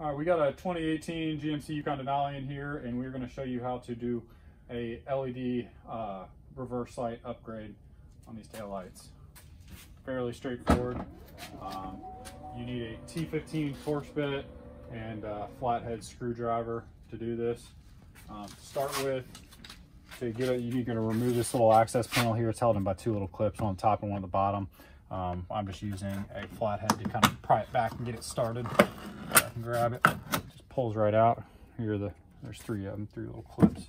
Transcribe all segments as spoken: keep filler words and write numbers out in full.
All right, we got a twenty eighteen G M C Yukon Denali in here, and we're going to show you how to do a L E D uh, reverse light upgrade on these taillights. Fairly straightforward. Um, you need a T fifteen Torx bit and a flathead screwdriver to do this. Um, start with, to get it, you're going to remove this little access panel here. It's held in by two little clips, one on top and one at the bottom. Um, I'm just using a flathead to kind of pry it back and get it started. I can grab it, just pulls right out. Here are the, there's three of them, three little clips.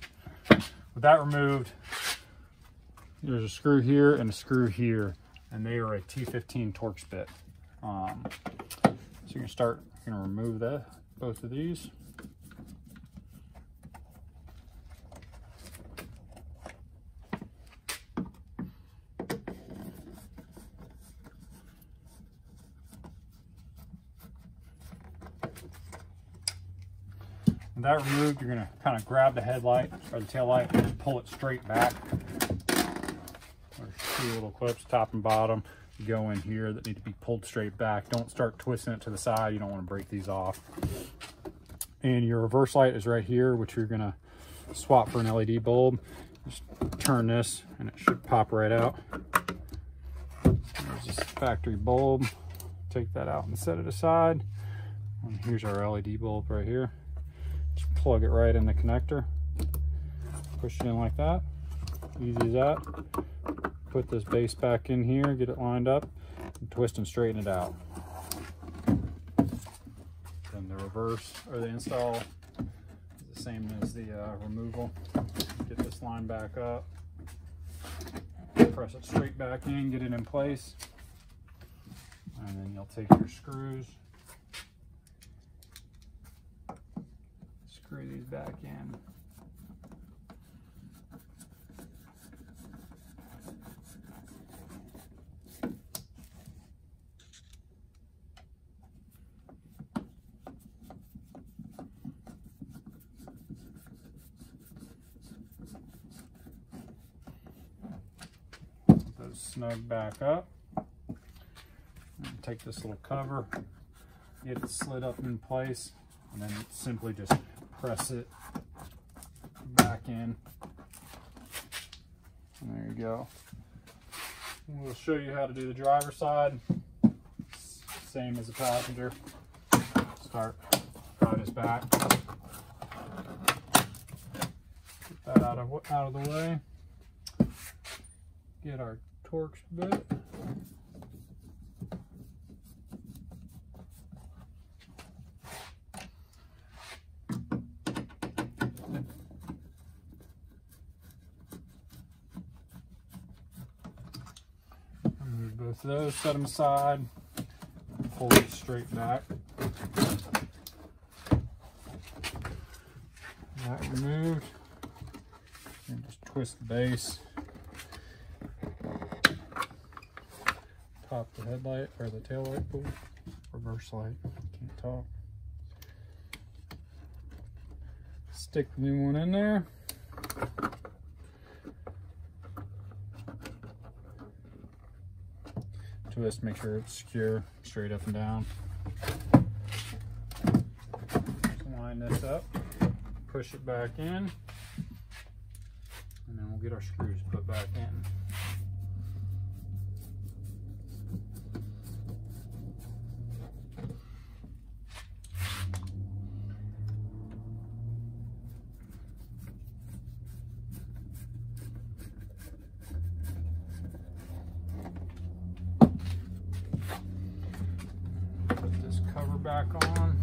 With that removed, there's a screw here and a screw here, and they are a T fifteen Torx bit. Um, so you're gonna start, you're gonna remove that, both of these. That removed, you're gonna kind of grab the headlight or the tail light and just pull it straight back. There's two little clips, top and bottom, go in here that need to be pulled straight back. Don't start twisting it to the side. You don't want to break these off. And your reverse light is right here, which you're gonna swap for an L E D bulb. Just turn this and it should pop right out. There's this factory bulb. Take that out and set it aside. And here's our L E D bulb right here. Just plug it right in the connector, push it in like that, easy as that. Put this base back in here, get it lined up, and twist and straighten it out. Then the reverse, or the install, is the same as the uh, removal. Get this line back up, press it straight back in, get it in place, and then you'll take your screws, screw these back in. Put those snug back up. And take this little cover, get it slid up in place, and then simply just press it back in. And there you go. We'll show you how to do the driver's side. Same as the passenger. Start, drive this back. Get that out of, out of the way. Get our Torx bit. Both of those, set them aside, pull it straight back. That removed, and just twist the base. Pop the headlight or the tail light, pull. Reverse light. Can't talk. Stick the new one in there. Twist, make sure it's secure, straight up and down. Line this up, push it back in, and then we'll get our screws put back in. Cover back on.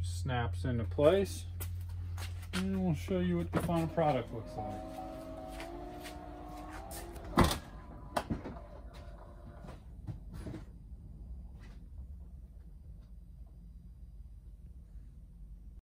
Just snaps into place. And we'll show you what the final product looks like.